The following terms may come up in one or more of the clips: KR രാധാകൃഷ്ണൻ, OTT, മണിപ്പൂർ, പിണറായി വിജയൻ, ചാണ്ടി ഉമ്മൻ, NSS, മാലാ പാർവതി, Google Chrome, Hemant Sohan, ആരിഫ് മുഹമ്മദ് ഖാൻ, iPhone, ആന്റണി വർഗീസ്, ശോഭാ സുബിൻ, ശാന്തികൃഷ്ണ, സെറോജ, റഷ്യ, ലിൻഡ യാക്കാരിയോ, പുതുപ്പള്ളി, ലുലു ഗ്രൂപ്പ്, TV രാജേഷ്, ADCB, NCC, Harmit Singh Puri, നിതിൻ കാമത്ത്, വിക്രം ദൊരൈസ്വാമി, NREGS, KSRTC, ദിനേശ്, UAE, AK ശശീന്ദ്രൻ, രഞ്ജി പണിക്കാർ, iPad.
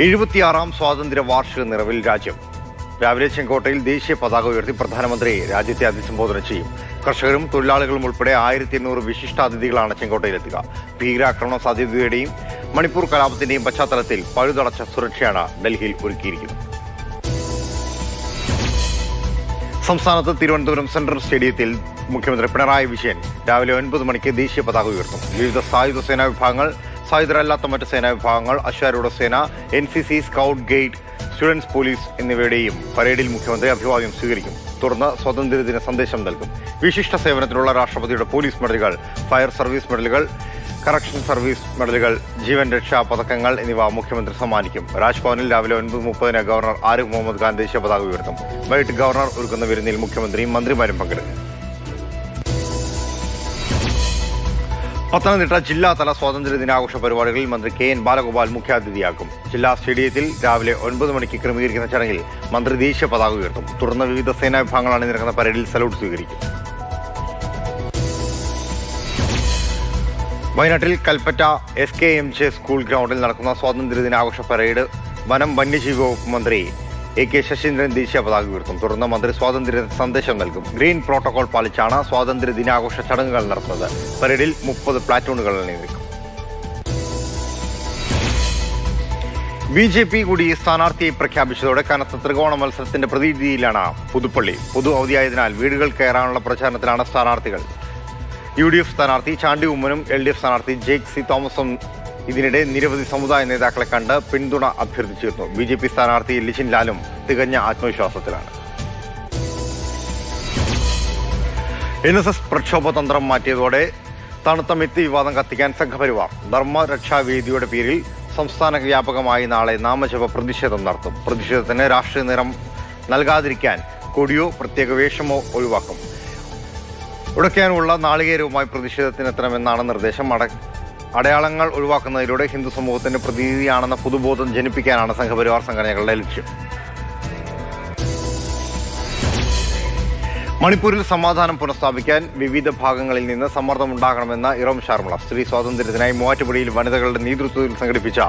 76-ാം സ്വാതന്ത്ര്യ വാർഷിക നിറവിൽ രാജ്യം. രാവിലെ ചെങ്കോട്ടയിൽ ദേശീയ പതാക ഉയർത്തി പ്രധാനമന്ത്രി രാജ്യത്തെ അഭിസംബോധന ചെയ്യും. കർഷകരും തൊഴിലാളികളും ഉൾപ്പെടെ 1500 വിശിഷ്ടാതിഥികളാണ് ചെങ്കോട്ടയിലെത്തുക. ഭീകരാക്രമണ സാധ്യതയുടെയും മണിപ്പൂർ കലാപത്തിന്റെയും പശ്ചാത്തലത്തിൽ പഴുതടച്ച സുരക്ഷയാണ് ഡൽഹിയിൽ ഒരുക്കിയിരിക്കുന്നത്. സംസ്ഥാനത്ത് തിരുവനന്തപുരം സെൻട്രൽ സ്റ്റേഡിയത്തിൽ മുഖ്യമന്ത്രി പിണറായി വിജയൻ രാവിലെ 9 മണിക്ക് ദേശീയ പതാക ഉയർത്തും. വിവിധ സായുധ സേനാ വിഭാഗങ്ങൾ, സായുധരല്ലാത്ത മറ്റ് സേനാ വിഭാഗങ്ങൾ, അശ്വാരൂഢ സേന, NCC, scout, guide, students police എന്നിവയുടെയും പരേഡിൽ മുഖ്യമന്ത്രി അഭിവാദ്യം സ്വീകരിക്കും. തുടർന്ന് സ്വാതന്ത്ര്യദിന സന്ദേശം നൽകും. വിശിഷ്ട സേവനത്തിനുള്ള രാഷ്ട്രപതിയുടെ പോലീസ് മെഡലുകൾ, ഫയർ സർവീസ് മെഡലുകൾ, കറക്ഷൻ സർവീസ് മെഡലുകൾ, ജീവൻ രക്ഷാ പതക്കങ്ങൾ എന്നിവ മുഖ്യമന്ത്രി സമ്മാനിക്കും. രാജ്ഭവനിൽ രാവിലെ 9:30-ന് ഗവർണർ ആരിഫ് മുഹമ്മദ് ഖാൻ ദേശീയ പതാക ഉയർത്തും. വൈകിട്ട് ഗവർണർ ഒരുക്കുന്ന വിരുന്നിൽ മുഖ്യമന്ത്രിയും മന്ത്രിമാരും പങ്കെടുക്കും. പത്തനംതിട്ട ജില്ലാതല സ്വാതന്ത്ര്യ ദിനാഘോഷ പരിപാടികളിൽ മന്ത്രി KN ബാലഗോപാൽ മുഖ്യാതിഥിയാകും. ജില്ലാ സ്റ്റേഡിയത്തിൽ രാവിലെ 9 മണിക്ക് ക്രമീകരിക്കുന്ന ചടങ്ങിൽ മന്ത്രി ദേശീയ പതാക ഉയർത്തും. തുടർന്ന് വിവിധ സേനാ വിഭാഗങ്ങൾ അണിനിരക്കുന്ന പരേഡിൽ സല്യൂട്ട് സ്വീകരിക്കും. വയനാട്ടിൽ കൽപ്പറ്റ SKMJ സ്കൂൾ ഗ്രൗണ്ടിൽ നടക്കുന്ന സ്വാതന്ത്ര്യ ദിനാഘോഷ പരേഡ് വനം വന്യജീവി വകുപ്പ് മന്ത്രി AK ശശീന്ദ്രൻ ദേശീയ പതാക ഉയർത്തും. തുടർന്ന് മന്ത്രി സ്വാതന്ത്ര്യ സന്ദേശം നൽകും. ഗ്രീൻ പ്രോട്ടോകോൾ പാലിച്ചാണ് സ്വാതന്ത്ര്യ ദിനാഘോഷ ചടങ്ങുകൾ നടത്തുന്നത്. പരേഡിൽ 30 പ്ലാറ്റൂണുകൾ അണിനിരക്കും. BJP കൂടി സ്ഥാനാർത്ഥിയെ പ്രഖ്യാപിച്ചതോടെ കനത്ത ത്രികോണ മത്സരത്തിന്റെ പ്രതീതിയിലാണ് പുതുപ്പള്ളി. പൊതു അവധിയായതിനാൽ വീടുകൾ കയറാനുള്ള പ്രചാരണത്തിലാണ് സ്ഥാനാർത്ഥികൾ. UDF സ്ഥാനാർത്ഥി ചാണ്ടി ഉമ്മനും LDF സ്ഥാനാർത്ഥി ജേക്സി തോമസും ഇതിനിടെ നിരവധി സമുദായ നേതാക്കളെ കണ്ട് പിന്തുണ അഭ്യർത്ഥിച്ചിരുന്നു. BJP സ്ഥാനാർത്ഥി ലിജിൻ ലാലും തികഞ്ഞ ആത്മവിശ്വാസത്തിലാണ്. NSS പ്രക്ഷോഭതന്ത്രം മാറ്റിയതോടെ തണുത്ത മെത്തി വിവാദം കത്തിക്കാൻ സംഘപരിവാർ ധർമ്മരക്ഷാവേദിയുടെ പേരിൽ സംസ്ഥാന വ്യാപകമായി നാളെ നാമജപ പ്രതിഷേധം നടത്തും. പ്രതിഷേധത്തിന് രാഷ്ട്രീയ നിറം നൽകാതിരിക്കാൻ കൊടിയോ പ്രത്യേക വേഷമോ ഒഴിവാക്കും. ഉടയ്ക്കാനുള്ള നാളികേരവുമായി പ്രതിഷേധത്തിനെത്തണമെന്നാണ് നിർദ്ദേശം. അടയാളങ്ങൾ ഒഴിവാക്കുന്നതിലൂടെ ഹിന്ദു സമൂഹത്തിന്റെ പ്രതീതിയാണെന്ന പൊതുബോധം ജനിപ്പിക്കാനാണ് സംഘപരിവാർ സംഘടനകളുടെ ലക്ഷ്യം. മണിപ്പൂരിൽ സമാധാനം പുനഃസ്ഥാപിക്കാൻ വിവിധ ഭാഗങ്ങളിൽ നിന്ന് സമ്മർദ്ദമുണ്ടാകണമെന്ന ഇറോം ശർമ്മ. സ്ത്രീ സ്വാതന്ത്ര്യത്തിനായി മൂവാറ്റുപുഴയിൽ വനിതകളുടെ നേതൃത്വത്തിൽ സംഘടിപ്പിച്ച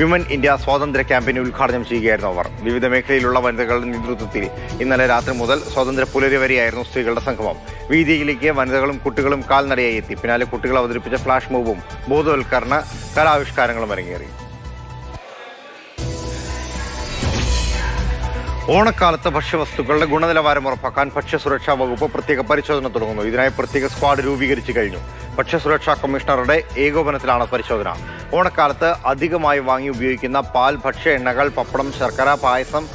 വിമൻ ഇന്ത്യ സ്വാതന്ത്ര്യ ക്യാമ്പയിൻ ഉദ്ഘാടനം ചെയ്യുകയായിരുന്നു അവർ. വിവിധ മേഖലയിലുള്ള വനിതകളുടെ നേതൃത്വത്തിൽ ഇന്നലെ രാത്രി മുതൽ സ്വാതന്ത്ര്യ പുലരി വരെയായിരുന്നു സ്ത്രീകളുടെ സംഗമം. വീതിയിലേക്ക് വനിതകളും കുട്ടികളും കാൽനടയായി എത്തി. പിന്നാലെ കുട്ടികൾ അവതരിപ്പിച്ച ഫ്ളാഷ് മൂവും ബോധവൽക്കരണ കലാവിഷ്കാരങ്ങളും അരങ്ങേറി. ഓണക്കാലത്ത് ഭക്ഷ്യവസ്തുക്കളുടെ ഗുണനിലവാരം ഉറപ്പാക്കാൻ ഭക്ഷ്യസുരക്ഷാ വകുപ്പ് പ്രത്യേക പരിശോധന തുടങ്ങുന്നു. ഇതിനായി പ്രത്യേക സ്ക്വാഡ് രൂപീകരിച്ചു കഴിഞ്ഞു. ഭക്ഷ്യസുരക്ഷാ കമ്മീഷണറുടെ ഏകോപനത്തിലാണ് പരിശോധന. ഓണക്കാലത്ത് അധികമായി വാങ്ങി ഉപയോഗിക്കുന്ന പാൽ, ഭക്ഷ്യ എണ്ണകൾ, പപ്പടം, ശർക്കര, പായസം,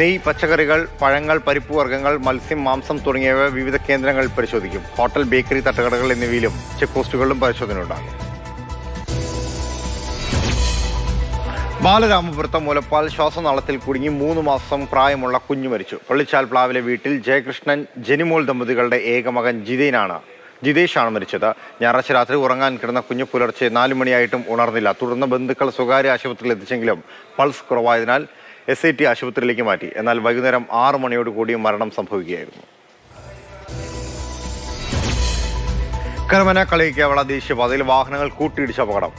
നെയ്, പച്ചക്കറികൾ, പഴങ്ങൾ, പരിപ്പ് വർഗ്ഗങ്ങൾ, മത്സ്യം, മാംസം തുടങ്ങിയവ വിവിധ കേന്ദ്രങ്ങളിൽ പരിശോധിക്കും. ഹോട്ടൽ, ബേക്കറി, തട്ടുകടകൾ എന്നിവയിലും ചെക്ക് പോസ്റ്റുകളിലും പരിശോധനയുണ്ടാകും. ബാലരാമപുരത്ത് മുലപ്പാൽ ശ്വാസനാളത്തിൽ കുടുങ്ങി 3 മാസം പ്രായമുള്ള കുഞ്ഞു മരിച്ചു. പള്ളിച്ചാൽ പ്ലാവിലെ വീട്ടിൽ ജയകൃഷ്ണൻ, ജനിമോൾ ദമ്പതികളുടെ ഏക മകൻ ജിതേഷാണ് മരിച്ചത്. ഞായറാഴ്ച രാത്രി ഉറങ്ങാൻ കിടന്ന കുഞ്ഞ് പുലർച്ചെ 4 മണിയായിട്ടും ഉണർന്നില്ല. തുടർന്ന് ബന്ധുക്കൾ സ്വകാര്യ ആശുപത്രിയിൽ എത്തിച്ചെങ്കിലും പൾസ് കുറവായതിനാൽ SIT ആശുപത്രിയിലേക്ക് മാറ്റി. എന്നാൽ വൈകുന്നേരം 6 മണിയോടുകൂടി മരണം സംഭവിക്കുകയായിരുന്നു. കരമന കളിയിക്കാവള ദേശീയപാതയിൽ വാഹനങ്ങൾ കൂട്ടിയിടിച്ച അപകടം.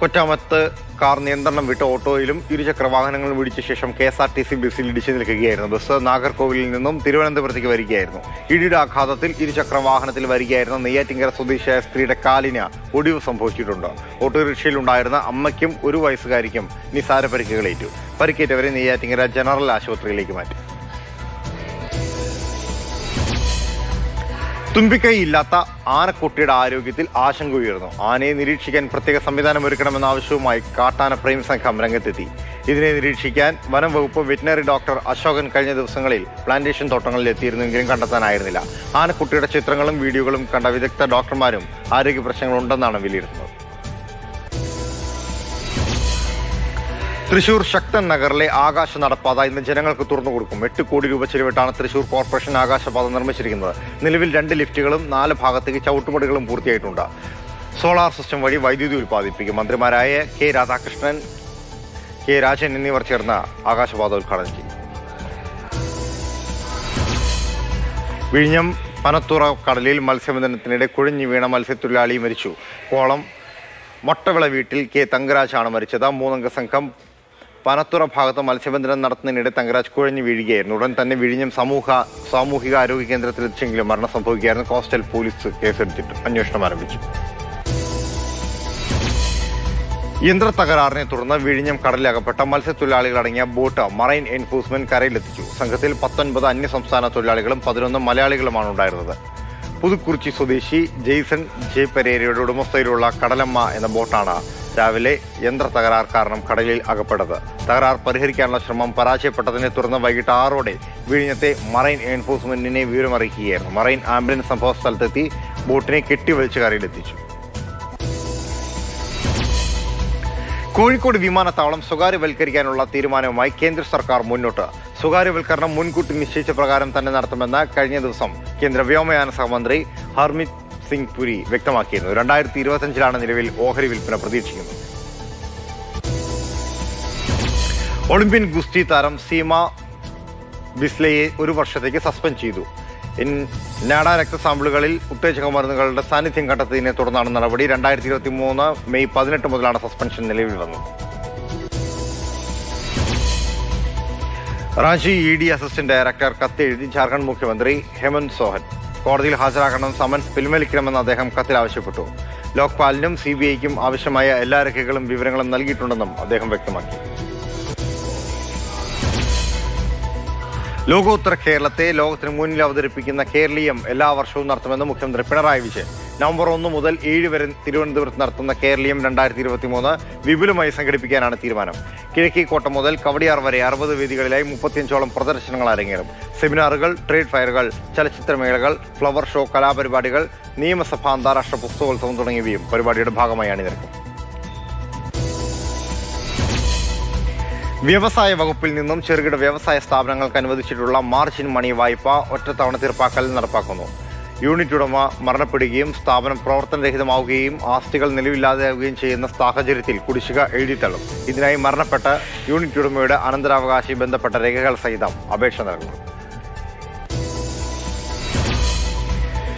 കൊറ്റാമത്ത് കാർ നിയന്ത്രണം വിട്ട ഓട്ടോയിലും ഇരുചക്ര വാഹനങ്ങളും ഇടിച്ച ശേഷം KSRTC ബസ്സിൽ ഇടിച്ചു നിൽക്കുകയായിരുന്നു. ബസ് നാഗർകോവിലിൽ നിന്നും തിരുവനന്തപുരത്തേക്ക് വരികയായിരുന്നു. ഇടിയുടെ ആഘാതത്തിൽ ഇരുചക്ര വാഹനത്തിൽ വരികയായിരുന്ന നെയ്യാറ്റിങ്കര സ്വദേശിയായ സ്ത്രീയുടെ കാലിന് ഒടിവ് സംഭവിച്ചിട്ടുണ്ട്. ഓട്ടോറിക്ഷയിലുണ്ടായിരുന്ന അമ്മയ്ക്കും 1 വയസ്സുകാരിക്കും നിസാര പരിക്കുകളേറ്റു. പരിക്കേറ്റവരെ നെയ്യാറ്റിങ്കര ജനറൽ ആശുപത്രിയിലേക്ക് മാറ്റി. തുമ്പിക്കൈയില്ലാത്ത ആനക്കുട്ടിയുടെ ആരോഗ്യത്തിൽ ആശങ്ക ഉയർന്നു. ആനയെ നിരീക്ഷിക്കാൻ പ്രത്യേക സംവിധാനം ഒരുക്കണമെന്ന ആവശ്യവുമായി കാട്ടാന പ്രേമി സംഘം രംഗത്തെത്തി. ഇതിനെ നിരീക്ഷിക്കാൻ വനം വകുപ്പ് വെറ്റിനറി ഡോക്ടർ അശോകൻ കഴിഞ്ഞ ദിവസങ്ങളിൽ പ്ലാന്റേഷൻ തോട്ടങ്ങളിൽ എത്തിയിരുന്നെങ്കിലും കണ്ടെത്താനായിരുന്നില്ല. ആനക്കുട്ടിയുടെ ചിത്രങ്ങളും വീഡിയോകളും കണ്ട വിദഗ്ധ ഡോക്ടർമാരും ആരോഗ്യ പ്രശ്നങ്ങളുണ്ടെന്നാണ് വിലയിരുത്തുന്നത്. തൃശൂർ ശക്തൻ നഗറിലെ ആകാശ നടപ്പാത ഇന്ന് ജനങ്ങൾക്ക് തുറന്നു കൊടുക്കും. 8 കോടി രൂപ ചെലവിട്ടാണ് തൃശൂർ കോർപ്പറേഷൻ ആകാശപാത നിർമ്മിച്ചിരിക്കുന്നത്. നിലവിൽ 2 ലിഫ്റ്റുകളും 4 ഭാഗത്തേക്ക് ചവിട്ടുപടികളും പൂർത്തിയായിട്ടുണ്ട്. സോളാർ സിസ്റ്റം വഴി വൈദ്യുതി ഉൽപ്പാദിപ്പിക്കും. മന്ത്രിമാരായ KR രാധാകൃഷ്ണൻ, KR രാജൻ എന്നിവർ ചേർന്ന് ആകാശപാത ഉദ്ഘാടനം ചെയ്യും. വിഴിഞ്ഞം പനത്തുറ കടലിൽ മത്സ്യബന്ധനത്തിനിടെ കുഴഞ്ഞു വീണ മത്സ്യത്തൊഴിലാളി മരിച്ചു. കോളം മൊട്ടവിള വീട്ടിൽ KR തങ്കരാജാണ് മരിച്ചത്. 3-അംഗ സംഘം Panatura Pagata Malsevan Narthan Tangraj Kuran Vidigan, Nurantan Vidium Samuha, Samuhiga, Rukikandra Chingla Marna Sampugan, Coastal Police case at Anushna Maravich Yendra Tagarne Turna, Vidium Karlaga, Patamalse Tulalagania, Bota, Marine Enforcement Karelatu, Sankatil Patan Badani Samsana Tulalagram, Padron, the Malayalaman Dira. Pudukurchi Sudeshi, Jason, J. Pereira, Rodomosairola, Kadalama, and the Botana. Tavile, Yendra Tagarar Karnam, Kadalil Agapada, Tagarar Parihirkana Shamam Parache, Patane Turna Vagita Rode, Virinate, Marine Enforcement in a Virumari here, Marine Ambulance and Post Saltati, Botane Kitty Vilcharidatich. Kurikod Vimana Talam, Sogari Velkarianola Tirmana, Mike, Kendra Sarkar Munota. Sogari Velkarna Munkut Mishicha Pragaram Tanartamana, Kalina Dusam, Kendra Vyoma and Samandre, Harmit Singh Puri, Victamakin, Randai Tiros and Chilana Revil, Ohri Vilpana Pradichim. Olympian Gusti Taram, Seema Bisley, Uruvashake, Suspenchidu. In Nada Rector Samblugal, Uttajamargal, Sani Thinkatina Tornan Navadi, and Diet Timona, may Pazanet Mozana suspension in Ranchi ED Assistant Director Kathi, Jharkhand Mukhyamantri, Hemant Sohan, Kordil Hazarakan summons Pilmel Kremana Deham Kathil Avashaputu, Lokpalum, CBA Kim Avishamaya, Ella Regalam, Viverangalam Nalgitunam, Deham Vectamaki. Logo Kerala, Log Trimunila of the Repic in the Kerlium, Ella Shun Narthamana Mukham Repenariviche. Number on the model 8 Tirunartana Kerlium and Dire Tirotimona, Vibuluma Sangripika and Tirmanam. Kiriki Kota model, Kavadi Arvari Arva Vidigalai, Mupatin Cholam Professional Arangaram, Seminargal, Trade Firegal, Chalachitra Miragal, Flower Show, Kalabari Badigal, Nima Sapandara Shapostol Sondoni, Paribadi Bhagamayan. Vyavasaya Vagupil Ninum, Chirgit Vyavasaya Stavrangal Kanvadishitula, March in Mani Vaipa, Ottatawana Tirpakal Narpakono. Unit Udama, Maranapudigim, Stavan, Protan Rekhamagim, Astical Nilila, in the Stakajiritil, Kudishika, Edital, Idina Marnapata, Unit Udameda, Anandaravagashi, and the Pataregal Saidam, Abeshanagar.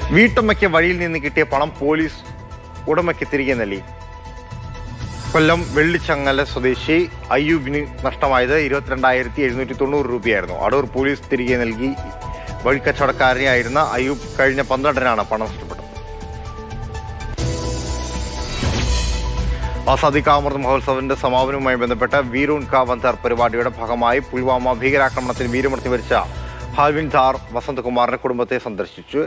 Vitamaki Vadil Nikitapanam, Police, Udamakitri and Ali. Kollam Vellichangala Swadeshi Ayubini നഷ്ടമായത് 22790 രൂപയായിരുന്നു. Adoor police തിരികെ നൽകി. വഴിക്കച്ചവടക്കാരനായിരുന്ന അയ്യൂബ് കഴിഞ്ഞ 12-നാണ് പണം നഷ്ടപ്പെട്ടത്. ആസാദിക അമൃത് മഹോത്സവന്റെ സമാപനവുമായി ബന്ധപ്പെട്ട വീരൂൺ കാ വന്ദർ പരിപാടിയുടെ ഭാഗമായി പുൽവാമ ഭീകരാക്രമണത്തിൽ വീരമൃത്യു വരിച്ച ഹാൽവിൻദാർ വസന്തകുമാറിന്റെ കുടുംബത്തെ സന്ദർശിച്ചു.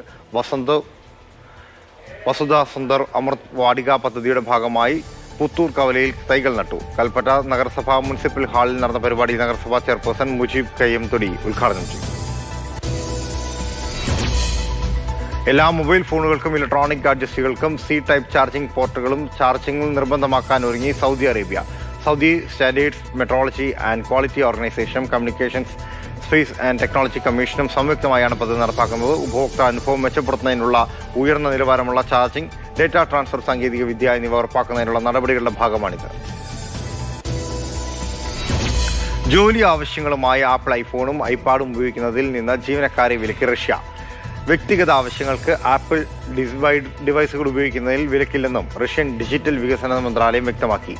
വസുദാ സുന്ദർ അമൃത് വാടിക പദ്ധതിയുടെ ഭാഗമായി Puttur Kavalil, Taigal Natu, Kalpata, Nagarasabha Municipal Hall, Narthaparibadi, Nagarasabha Chairperson, Mujib Kayam Todi, Ulkhadanam Cheyyu. Ella mobile phonukalkkum electronic gadgetsukkalkkum C-type charging portukalum, charging nirbandhamakkan orungi Saudi Arabia. Saudi Standards, Metrology and Quality Organization, Communications, Space and Technology Commission, സംയുക്തമായാണ് പദ്ധതി നടപ്പാക്കുന്നത്. ഉപഭോക്തൃ അനുഭവം മെച്ചപ്പെടുത്തുന്നതിനുള്ള ഉയർന്ന നിലവാരമുള്ള charging, data transfer സാങ്കേതിക വിദ്യ എന്നിവ ഉറപ്പാക്കുന്നതിനുള്ള നടപടികളുടെ ഭാഗമാണിത്. ജോലി ആവശ്യങ്ങളുമായി ആപ്പിൾ ഐഫോണും ഐപാഡും ഉപയോഗിക്കുന്നതിൽ നിന്ന് ജീവനക്കാരെ വിലക്കി റഷ്യ. വ്യക്തിഗത ആവശ്യങ്ങൾക്ക് ആപ്പിൾ ഡിവൈസുകൾ ഉപയോഗിക്കുന്നതിൽ വിലക്കില്ലെന്നും റഷ്യൻ ഡിജിറ്റൽ വികസന മന്ത്രാലയം വ്യക്തമാക്കി.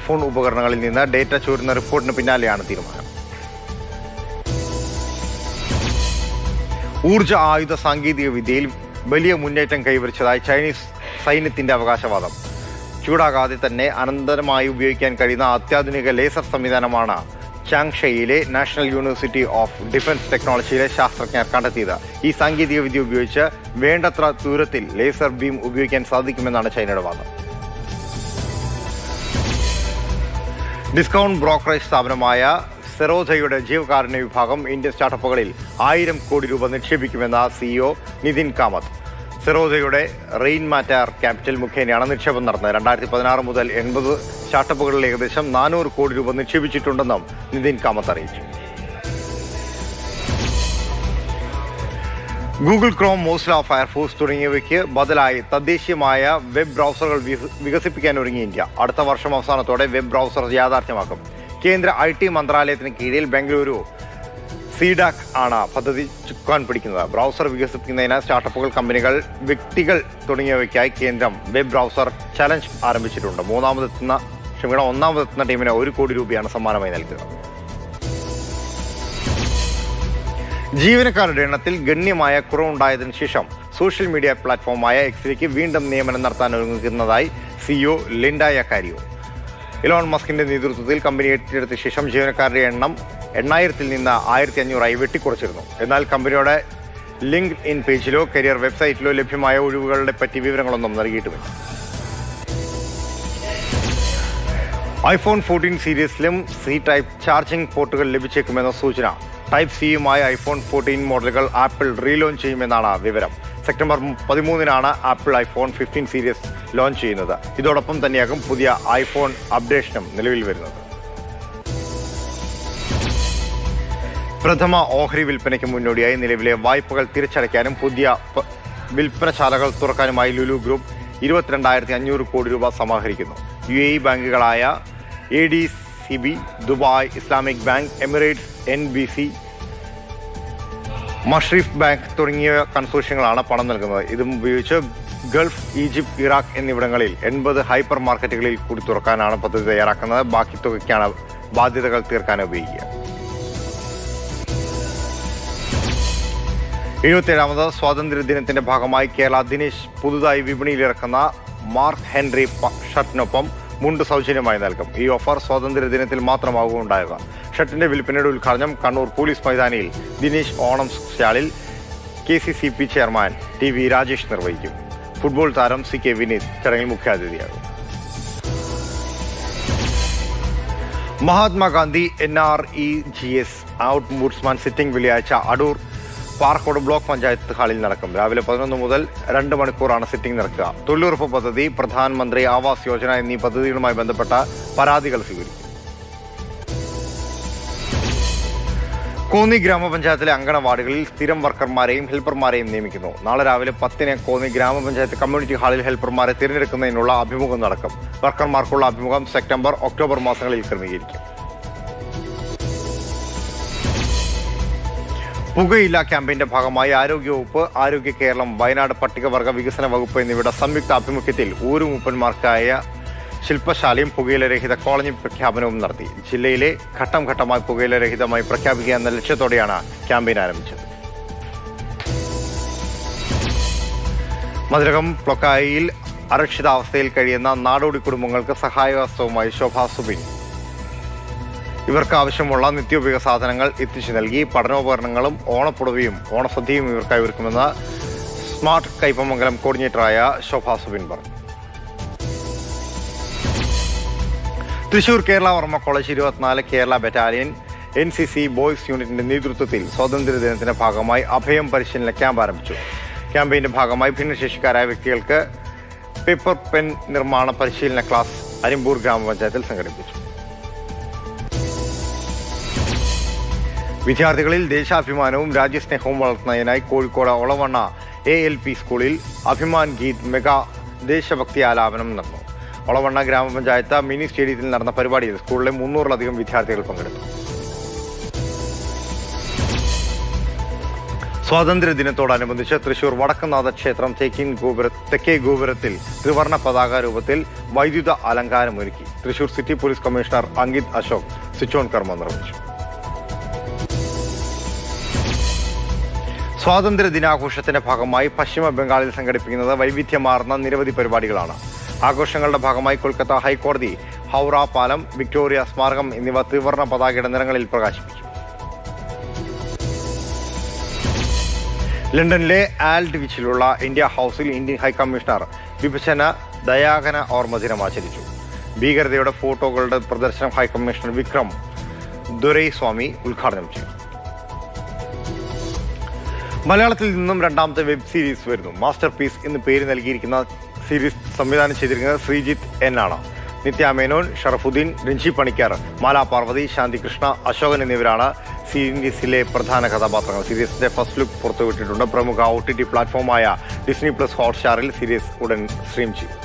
ഐഫോൺ ഉപകരണങ്ങളിൽ നിന്ന് ഡാറ്റ ചോരുന്ന റിപ്പോർട്ടിന് പിന്നാലെയാണ് തീരുമാനം. ഊർജ്ജ ആയുധ സാങ്കേതിക വിദ്യയിൽ വലിയ മുന്നേറ്റം കൈവരിച്ചതായി ചൈനീസ് സൈന്യത്തിന്റെ അവകാശവാദം. ചൂടാകാതെ തന്നെ അനന്തരമായി ഉപയോഗിക്കാൻ കഴിയുന്ന അത്യാധുനിക ലേസർ സംവിധാനമാണ് ചാങ്ഷയിലെ നാഷണൽ യൂണിവേഴ്സിറ്റി ഓഫ് ഡിഫൻസ് ടെക്നോളജിയിലെ ശാസ്ത്രജ്ഞർ കണ്ടെത്തിയത്. ഈ സാങ്കേതിക വിദ്യ ഉപയോഗിച്ച് വേണ്ടത്ര ദൂരത്തിൽ ലേസർ ബീം ഉപയോഗിക്കാൻ സാധിക്കുമെന്നാണ് ചൈനയുടെ വാദം. ഡിസ്കൗണ്ട് ബ്രോക്കറേജ് സ്ഥാപനമായ സെറോജയുടെ ജീവകാരുണ്യ വിഭാഗം ഇന്ത്യൻ സ്റ്റാർട്ടപ്പുകളിൽ 1000 കോടി രൂപ നിക്ഷേപിക്കുമെന്ന സിഇഒ നിതിൻ കാമത്ത്. സെറോജയുടെ റെയിൻ മാറ്റാർ ക്യാപിറ്റൽ മുഖേനയാണ് നിക്ഷേപം നടന്നത്. 2016 മുതൽ 80 സ്റ്റാർട്ടപ്പുകളിൽ ഏകദേശം 400 കോടി രൂപ നിക്ഷേപിച്ചിട്ടുണ്ടെന്നും നിതിൻ കാമത്ത് അറിയിച്ചു. Google Chrome, Mozilla, Firefox തുടങ്ങിയവയ്ക്ക് ബദലായി തദ്ദേശീയമായ വെബ് ബ്രൗസറുകൾ വികസിപ്പിക്കാൻ ഒരുങ്ങി ഇന്ത്യ. അടുത്ത വർഷം അവസാനത്തോടെ വെബ് ബ്രൗസർ യാഥാർത്ഥ്യമാക്കും. Kendra IT Mandralayathin Kizhil Bengaluru CDAC Ana Padati Chukan Pudikina Browser Vigasina Startup Companical Victical Tuninga Kendram Web Browser Challenge Aramichitunda Monamathana ഷമിയുടെ ഒന്നാമതെത്തുന്ന ടീമിന് ₹1 കോടി സമ്മാനമായി നൽകുക. ജീവനക്കാരുടെ എണ്ണത്തിൽ ഗണ്യമായ കുറവുണ്ടായതിനു ശേഷം സോഷ്യൽ മീഡിയ പ്ലാറ്റ്ഫോമായ എക്സിലേക്ക് വീണ്ടും നിയമനം നടത്താൻ ഒരുങ്ങുന്നതായി സിഇഒ ലിൻഡ യാക്കാരിയോ. ഇലോൺ മസ്കിന്റെ നേതൃത്വത്തിൽ കമ്പനി ഏറ്റെടുത്ത ശേഷം ജീവനക്കാരുടെ എണ്ണം 8000 നിന്ന് 1500 വെട്ടിക്കുറച്ചിരുന്നു. എന്നാൽ കമ്പനിയുടെ ലിങ്ക്ഡ് ഇൻ പേജിലോ കരിയർ വെബ്സൈറ്റിലോ ലഭ്യമായ ഒഴിവുകളെ പറ്റി വിവരങ്ങളൊന്നും നൽകിയിട്ടുമില്ല. iPhone 14 സീരീസിലും C-ടൈപ്പ് ചാർജിംഗ് പോർട്ടുകൾ ലഭിച്ചേക്കുമെന്ന സൂചന. ടൈപ്പ് സിയുമായി iPhone 14 മോഡലുകൾ ആപ്പിൾ റീലോഞ്ച് ചെയ്യുമെന്നാണ് വിവരം. September 13 Apple iPhone 15 series launch ചെയ്യുന്നത്. ഇതോടൊപ്പം തന്നെയാകും പുതിയ iPhone അപ്ഡേഷനും നിലവിൽ വരുന്നത്. പ്രഥമ ഓഹരി വിൽപ്പനയ്ക്ക് മുന്നോടിയായി നിലവിലെ വായ്പകൾ തിരിച്ചടയ്ക്കാനും പുതിയ വിൽപ്പനശാലകൾ തുറക്കാനുമായി ലുലു ഗ്രൂപ്പ് ₹22,500 കോടി സമാഹരിക്കുന്നു. UAE ബാങ്കുകളായ ADCB, Dubai Islamic bank, Emirates NBC, Mashreq bank തുടങ്ങിയ കൺസോഷ്യങ്ങളാണ് പണം നൽകുന്നത്. ഇതും ഉപയോഗിച്ച് ഗൾഫ്, ഈജിപ്ത്, ഇറാഖ് എന്നിവിടങ്ങളിൽ 80 ഹൈപ്പർ മാർക്കറ്റുകളിൽ കൂടി തുറക്കാനാണ് പദ്ധതി തയ്യാറാക്കുന്നത്. ബാക്കി തുകയ്ക്കാണ് ബാധ്യതകൾ തീർക്കാൻ ഉപയോഗിക്കുക. 77ാമത് സ്വാതന്ത്ര്യദിനത്തിന്റെ ഭാഗമായി കേരള ദിനേശ് പുതുതായി വിപണിയിലിറക്കുന്ന മാർക്ക് ഹെൻറി ഷർട്ടിനൊപ്പം മുണ്ട് സൗജന്യമായി നൽകും. ഈ ഓഫർ സ്വാതന്ത്ര്യദിനത്തിൽ മാത്രമാകും ഉണ്ടായത്. ഷർട്ടിന്റെ വിൽപ്പനയുടെ ഉദ്ഘാടനം കണ്ണൂർ പോലീസ് മൈതാനിയിൽ ദിനേശ് ഓണം സ്റ്റാളിൽ KCCP ചെയർമാൻ TV രാജേഷ് നിർവഹിക്കും. ഫുട്ബോൾ താരം CK വിനീത് ചടങ്ങിൽ മുഖ്യാതിഥിയാകും. മഹാത്മാഗാന്ധി NREGS ഔട്ട്ബൂട്ട്സ്മാൻ സിറ്റിംഗ് വെള്ളിയാഴ്ച അടൂർ പാറക്കോട് ബ്ലോക്ക് പഞ്ചായത്ത് ഹാളിൽ നടക്കും. രാവിലെ 11 മുതൽ 2 മണിക്കൂറാണ് സിറ്റിംഗ് നടക്കുക. തൊഴിലുറപ്പ് പദ്ധതി, പ്രധാനമന്ത്രി ആവാസ് യോജന എന്നീ പദ്ധതികളുമായി ബന്ധപ്പെട്ട പരാതികൾ സ്വീകരിക്കും. കോന്നി ഗ്രാമപഞ്ചായത്തിലെ അങ്കണവാടികളിൽ സ്ഥിരം വർക്കർമാരെയും ഹെൽപ്പർമാരെയും നിയമിക്കുന്നു. നാളെ രാവിലെ 10-ന് കോന്നി ഗ്രാമപഞ്ചായത്ത് കമ്മ്യൂണിറ്റി ഹാളിൽ ഹെൽപ്പർമാരെ തിരഞ്ഞെടുക്കുന്നതിനുള്ള അഭിമുഖം നടക്കും. വർക്കർമാർക്കുള്ള അഭിമുഖം സെപ്റ്റംബർ-ഒക്ടോബർ മാസങ്ങളിൽ ക്രമീകരിക്കും. പുകയില്ല ക്യാമ്പയിന്റെ ഭാഗമായി ആരോഗ്യവകുപ്പ്, ആരോഗ്യ കേരളം, വയനാട് പട്ടികവർഗ വികസന വകുപ്പ് എന്നിവയുടെ സംയുക്ത ആഭിമുഖ്യത്തിൽ ഊരുമൂപ്പന്മാർക്കായ ശില്പശാലയും പുകയിലരഹിത കോളനി പ്രഖ്യാപനവും നടത്തി. ജില്ലയിലെ ഘട്ടം ഘട്ടമായി പുകയിലരഹിതമായി പ്രഖ്യാപിക്കുക എന്ന ലക്ഷ്യത്തോടെയാണ് ക്യാമ്പയിൻ ആരംഭിച്ചത്. മധുരകം പ്ലൊക്കായിൽ അരക്ഷിതാവസ്ഥയിൽ കഴിയുന്ന നാടോടി കുടുംബങ്ങൾക്ക് സഹായഹസ്തവുമായി ശോഭാ സുബിൻ ഇവർക്ക് ആവശ്യമുള്ള നിത്യോപയോഗ സാധനങ്ങൾ എത്തിച്ചു നൽകി. പഠനോപകരണങ്ങളും ഓണപ്പുടവയും ഓണസദ്യയും ഇവർക്കായി ഒരുക്കുമെന്ന് സ്മാർട്ട് കൈപ്പമംഗലം കോർഡിനേറ്ററായ ശോഭാ സുബിൻ പറഞ്ഞു. Thrissur Kerala Varma college 24 Kerala battalion NCC boys യൂണിറ്റിന്റെ നേതൃത്വത്തിൽ സ്വാതന്ത്ര്യദിനത്തിന്റെ ഭാഗമായി അഭയം പരിശീലന ക്യാമ്പ് ആരംഭിച്ചു. ക്യാമ്പയിന്റെ ഭാഗമായി ഭിന്നശേഷിക്കാരായ വ്യക്തികൾക്ക് പേപ്പർ പെൻ നിർമ്മാണ പരിശീലന ക്ലാസ് അരിമ്പൂർ ഗ്രാമപഞ്ചായത്തിൽ സംഘടിപ്പിച്ചു. വിദ്യാർത്ഥികളിൽ ദേശാഭിമാനവും രാജ്യസ്നേഹവും വളർത്തുന്നതിനായി കോഴിക്കോട് ഒളവണ്ണ ALP സ്കൂളിൽ അഭിമാൻ ഗീത് മെഗാ ദേശഭക്തി ആലാപനം നടന്നു. ഒളവണ്ണ ഗ്രാമപഞ്ചായത്ത് മിനി സ്റ്റേഡിയത്തിൽ നടന്ന പരിപാടിയിൽ സ്കൂളിലെ 300-ലധികം വിദ്യാർത്ഥികൾ പങ്കെടുത്തു. സ്വാതന്ത്ര്യദിനത്തോടനുബന്ധിച്ച് തൃശൂർ വടക്കുംനാഥ ക്ഷേത്രം തെക്കേ ഗോപുരത്തിൽ ത്രിവർണ്ണ പതാക രൂപത്തിൽ വൈദ്യുത അലങ്കാരമൊരുക്കി. Thrissur city police commissioner Ankit Ashok switch on കർമ്മം നിർവഹിച്ചു. സ്വാതന്ത്ര്യ ദിനാഘോഷത്തിന്റെ ഭാഗമായി പശ്ചിമ ബംഗാളിൽ സംഘടിപ്പിക്കുന്നത് വൈവിധ്യമാർന്ന നിരവധി പരിപാടികളാണ്. ആഘോഷങ്ങളുടെ ഭാഗമായി കൊൽക്കത്ത ഹൈക്കോടതി, ഹൗറ പാലം, വിക്ടോറിയ സ്മാരകം എന്നിവ ത്രിവർണ്ണ പതാകയുടെ നിറങ്ങളിൽ പ്രകാശിപ്പിച്ചു. ലണ്ടനിലെ ആൽഡ് വിച്ചിലുള്ള ഇന്ത്യ ഹൌസിൽ ഇന്ത്യൻ ഹൈക്കമ്മീഷണർ വിഭജന ദയാഘന ഓർമ്മ ദിനം ആചരിച്ചു. ഭീകരതയുടെ ഫോട്ടോകളുടെ പ്രദർശനം ഹൈക്കമ്മീഷണർ വിക്രം ദൊരൈസ്വാമി ഉദ്ഘാടനം ചെയ്തു. മലയാളത്തിൽ നിന്നും രണ്ടാമത്തെ വെബ് സീരീസ് വരുന്നു. മാസ്റ്റർ പീസ് എന്ന് പേര് നൽകിയിരിക്കുന്ന സീരീസ് സംവിധാനം ചെയ്തിരിക്കുന്നത് ശ്രീജിത്ത് N ആണ്. നിത്യ മേനോൻ, ഷറഫുദ്ദീൻ, രഞ്ജി പണിക്കാർ, മാലാ പാർവതി, ശാന്തികൃഷ്ണ, അശോകൻ എന്നിവരാണ് സീരീസിലെ പ്രധാന കഥാപാത്രങ്ങൾ. സീരീസിന്റെ ഫസ്റ്റ് ലുക്ക് പുറത്തുവിട്ടിട്ടുണ്ട്. പ്രമുഖ OTT പ്ലാറ്റ്ഫോമായ Disney+ ഹോട്ട്സ്റ്റാറിൽ സീരീസ് ഉടൻ സ്ട്രീം ചെയ്യും.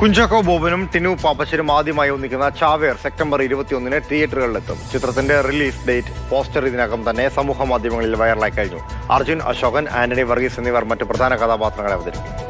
കുഞ്ചാക്കോ ബോബനും ടിനു പാപ്പശ്ശേരും ആദ്യമായി ഒന്നിക്കുന്ന ചാവേർ സെപ്റ്റംബർ 21 തിയേറ്ററുകളിലെത്തും. ചിത്രത്തിന്റെ റിലീസ് ഡേറ്റ് പോസ്റ്റർ ഇതിനകം തന്നെ സമൂഹ മാധ്യമങ്ങളിൽ വൈറലായി കഴിഞ്ഞു. അർജുൻ, അശോകൻ, ആന്റണി വർഗീസ് എന്നിവർ മറ്റ് പ്രധാന കഥാപാത്രങ്ങളെ അവതരിപ്പിക്കും.